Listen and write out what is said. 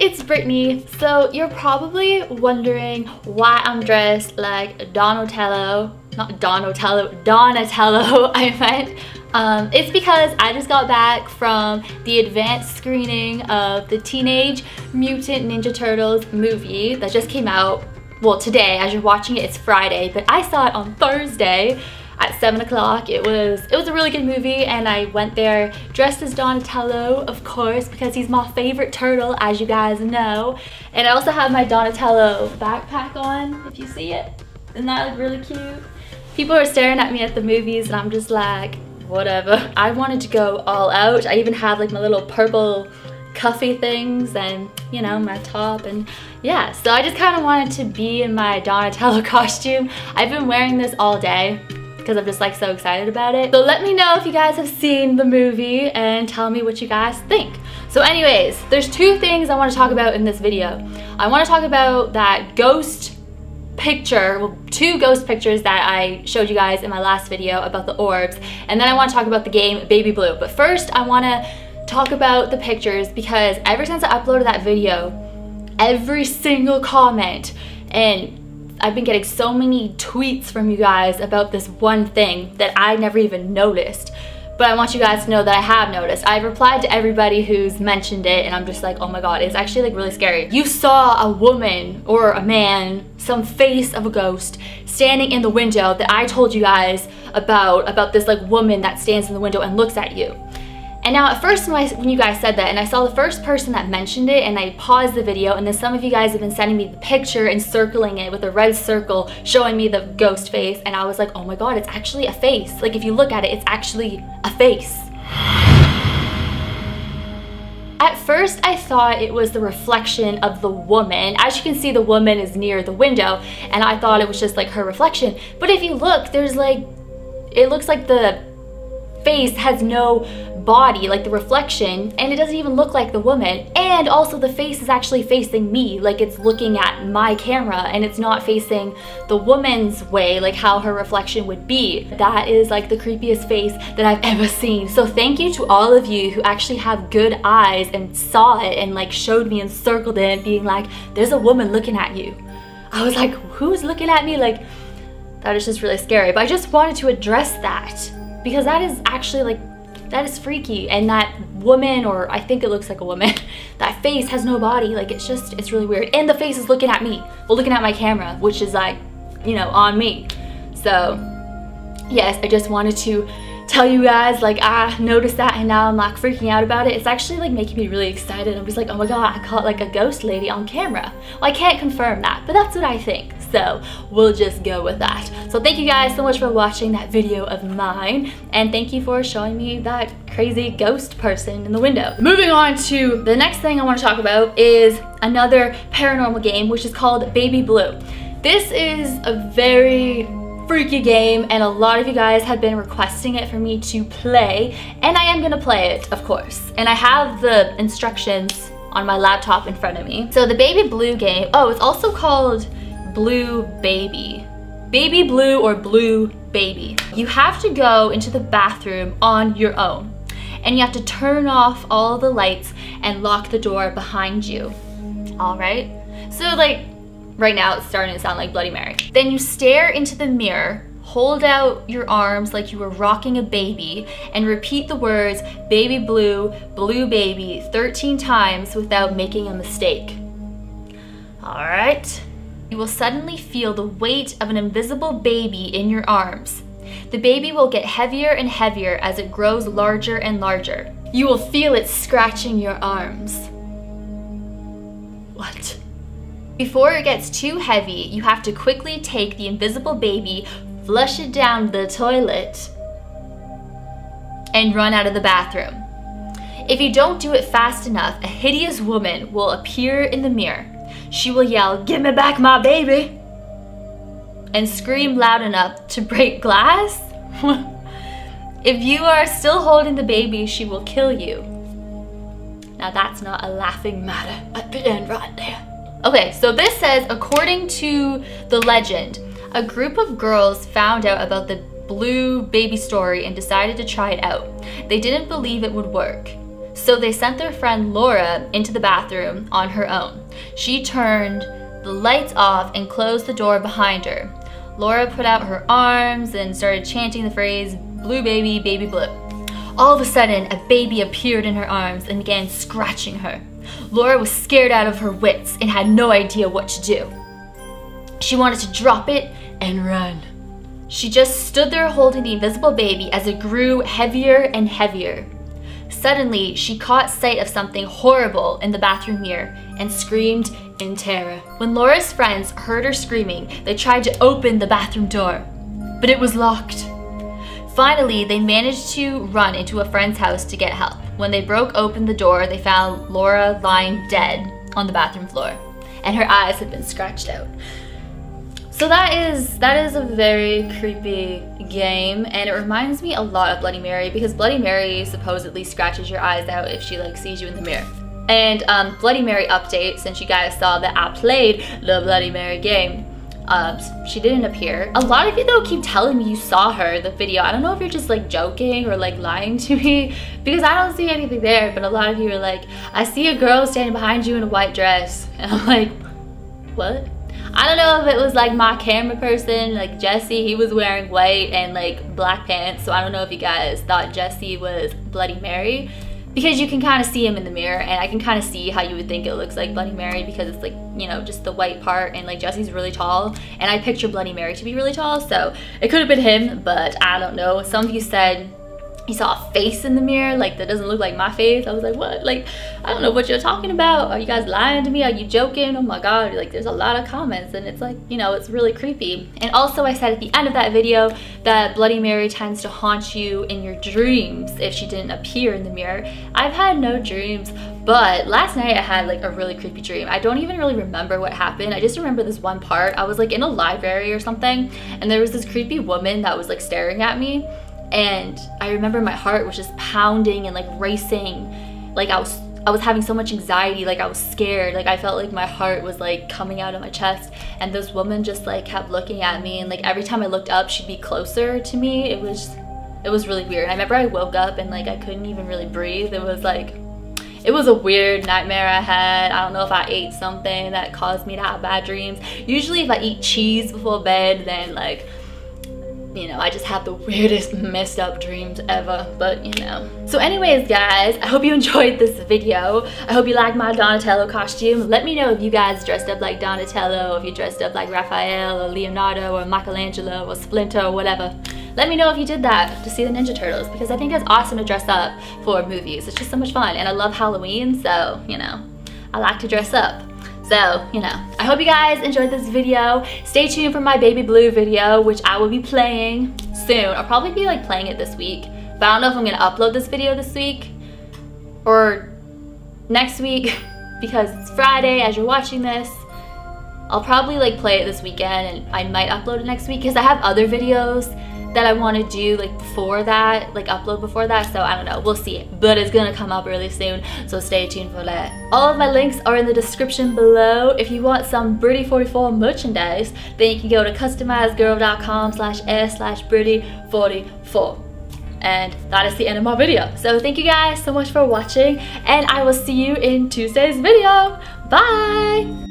it's Brittyy. So you're probably wondering why I'm dressed like Donatello. Not Donatello, Donatello, I meant. It's because I just got back from the advanced screening of the Teenage Mutant Ninja Turtles movie that just came out. Well, today, as you're watching it, it's Friday, but I saw it on Thursday at 7 o'clock. It was a really good movie, and I went there dressed as Donatello, of course, because he's my favorite turtle, as you guys know. And I also have my Donatello backpack on, if you see it. Isn't that really cute? People are staring at me at the movies, and I'm just like, whatever. I wanted to go all out. I even had like my little purple cuffy things and, you know, my top, and yeah, so I just kind of wanted to be in my Donatello costume. I've been wearing this all day because I'm just like so excited about it. So let me know if you guys have seen the movie and tell me what you guys think. So anyways, there's two things I want to talk about in this video. I want to talk about that ghost picture, well, two ghost pictures that I showed you guys in my last video about the orbs, and then I want to talk about the game Baby Blue. But first I want to talk about the pictures, because ever since I uploaded that video, every single comment, and I've been getting so many tweets from you guys about this one thing that I never even noticed, but I want you guys to know that I have noticed. I've replied to everybody who's mentioned it, and I'm just like, oh my god, it's actually like really scary. You saw a woman or a man, some face of a ghost, standing in the window that I told you guys about this like woman that stands in the window and looks at you. And now at first when you guys said that, and I saw the first person that mentioned it, and I paused the video, and then some of you guys have been sending me the picture and circling it with a red circle showing me the ghost face, and I was like, oh my god, it's actually a face. Like, if you look at it, it's actually a face. At first I thought it was the reflection of the woman. As you can see, the woman is near the window, and I thought it was just like her reflection. But if you look, there's like, it looks like the face has no body, like the reflection, and it doesn't even look like the woman. And also the face is actually facing me, like it's looking at my camera, and it's not facing the woman's way, like how her reflection would be. That is like the creepiest face that I've ever seen. So thank you to all of you who actually have good eyes and saw it and like showed me and circled it, being like, there's a woman looking at you. I was like, who's looking at me? Like, that is just really scary. But I just wanted to address that, because that is actually like, that is freaky. And that woman, or I think it looks like a woman, that face has no body. Like, it's just, it's really weird. And the face is looking at me, well, looking at my camera, which is like, you know, on me. So yes, I just wanted to tell you guys, like, I noticed that, and now I'm like freaking out about it. It's actually like making me really excited. I'm just like, oh my god, I caught like a ghost lady on camera. Well, I can't confirm that, but that's what I think, so we'll just go with that. So thank you guys so much for watching that video of mine, and thank you for showing me that crazy ghost person in the window. Moving on to the next thing I want to talk about is another paranormal game, which is called Baby Blue. This is a very freaky game, and a lot of you guys have been requesting it for me to play, and I am gonna play it, of course. And I have the instructions on my laptop in front of me. So the Baby Blue game, oh, it's also called Blue Baby, Baby Blue, or Blue Baby. You have to go into the bathroom on your own, and you have to turn off all the lights and lock the door behind you. All right, so like, right now it's starting to sound like Bloody Mary. Then you stare into the mirror, hold out your arms like you were rocking a baby, and repeat the words Baby Blue, Blue Baby 13 times without making a mistake. All right. You will suddenly feel the weight of an invisible baby in your arms. The baby will get heavier and heavier as it grows larger and larger. You will feel it scratching your arms. What? Before it gets too heavy, you have to quickly take the invisible baby, flush it down the toilet, and run out of the bathroom. If you don't do it fast enough, a hideous woman will appear in the mirror. She will yell, "Give me back my baby!" and scream loud enough to break glass. If you are still holding the baby, she will kill you. Now that's not a laughing matter at the end right there. Okay, so this says, according to the legend, a group of girls found out about the Blue Baby story and decided to try it out. They didn't believe it would work, So they sent their friend Laura into the bathroom on her own. She turned the lights off and closed the door behind her. Laura put out her arms and started chanting the phrase, "Blue baby, baby blue." All of a sudden, a baby appeared in her arms and began scratching her. Laura was scared out of her wits and had no idea what to do. She wanted to drop it and run. She just stood there holding the invisible baby as it grew heavier and heavier. Suddenly, she caught sight of something horrible in the bathroom mirror and screamed in terror. When Laura's friends heard her screaming, they tried to open the bathroom door, but it was locked. Finally, they managed to run into a friend's house to get help. When they broke open the door, they found Laura lying dead on the bathroom floor, and her eyes had been scratched out. So that is a very creepy game, and it reminds me a lot of Bloody Mary, because Bloody Mary supposedly scratches your eyes out if she like sees you in the mirror. And Bloody Mary update, since you guys saw that I played the Bloody Mary game, she didn't appear. A lot of you though keep telling me you saw her in the video. I don't know if you're just like joking or like lying to me, because I don't see anything there, but a lot of you are like, I see a girl standing behind you in a white dress, and I'm like, what? I don't know if it was like my camera person, like Jesse, he was wearing white and like black pants, so I don't know if you guys thought Jesse was Bloody Mary, because you can kind of see him in the mirror, and I can kind of see how you would think it looks like Bloody Mary, because it's like, you know, just the white part, and like Jesse's really tall, and I picture Bloody Mary to be really tall, so it could have been him, but I don't know. Some of you said you saw a face in the mirror, like that doesn't look like my face. I was like, what? Like, I don't know what you're talking about. Are you guys lying to me? Are you joking? Oh my god, like there's a lot of comments, and it's like, you know, it's really creepy. And also I said at the end of that video that Bloody Mary tends to haunt you in your dreams if she didn't appear in the mirror. I've had no dreams, but last night I had like a really creepy dream. I don't even really remember what happened. I just remember this one part. I was like in a library or something, and there was this creepy woman that was like staring at me. And I remember my heart was just pounding and like racing, like I was having so much anxiety, like I was scared, like I felt like my heart was like coming out of my chest. And this woman just like kept looking at me, and like every time I looked up she'd be closer to me. It was really weird. I remember I woke up and like I couldn't even really breathe. It was a weird nightmare I had. I don't know if I ate something that caused me to have bad dreams. Usually if I eat cheese before bed, then like, you know, I just have the weirdest messed up dreams ever, but you know. So anyways guys, I hope you enjoyed this video. I hope you liked my Donatello costume. Let me know if you guys dressed up like Donatello, if you dressed up like Raphael or Leonardo or Michelangelo or Splinter or whatever. Let me know if you did that to see the Ninja Turtles, because I think it's awesome to dress up for movies. It's just so much fun, and I love Halloween, so you know, I like to dress up. So, you know, I hope you guys enjoyed this video. Stay tuned for my Baby Blue video, which I will be playing soon. I'll probably be like playing it this week, but I don't know if I'm gonna upload this video this week or next week, because it's Friday as you're watching this. I'll probably like play it this weekend, and I might upload it next week, because I have other videos that I want to do like before that, like upload before that, so I don't know, we'll see, but it's gonna come up really soon, so stay tuned for that. All of my links are in the description below. If you want some Brittyy44 merchandise, then you can go to customizedgirl.com/s/Brittyy44, and that is the end of my video. So thank you guys so much for watching, and I will see you in Tuesday's video. Bye.